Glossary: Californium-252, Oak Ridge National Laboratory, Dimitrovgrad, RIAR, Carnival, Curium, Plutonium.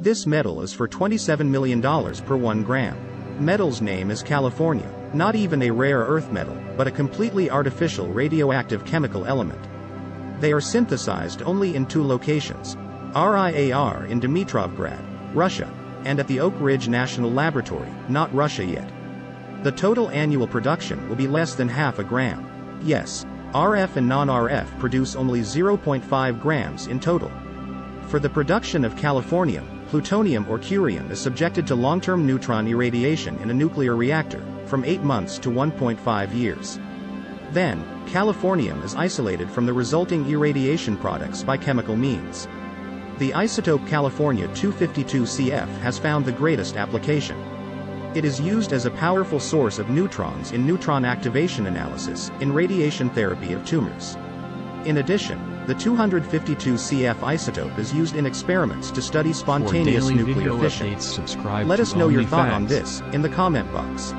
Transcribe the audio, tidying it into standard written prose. This metal is for $27 million per 1 gram. Metal's name is Californium, not even a rare earth metal, but a completely artificial radioactive chemical element. They are synthesized only in 2 locations, RIAR in Dimitrovgrad, Russia, and at the Oak Ridge National Laboratory, not Russia yet. The total annual production will be less than half a gram. Yes, RF and non-RF produce only 0.5 grams in total. For the production of Californium, plutonium or curium is subjected to long-term neutron irradiation in a nuclear reactor, from 8 months to 1.5 years. Then, Californium is isolated from the resulting irradiation products by chemical means. The isotope California-252CF has found the greatest application. It is used as a powerful source of neutrons in neutron activation analysis, in radiation therapy of tumors. In addition, the 252CF isotope is used in experiments to study spontaneous nuclear fission. Let us know your thought on this in the comment box.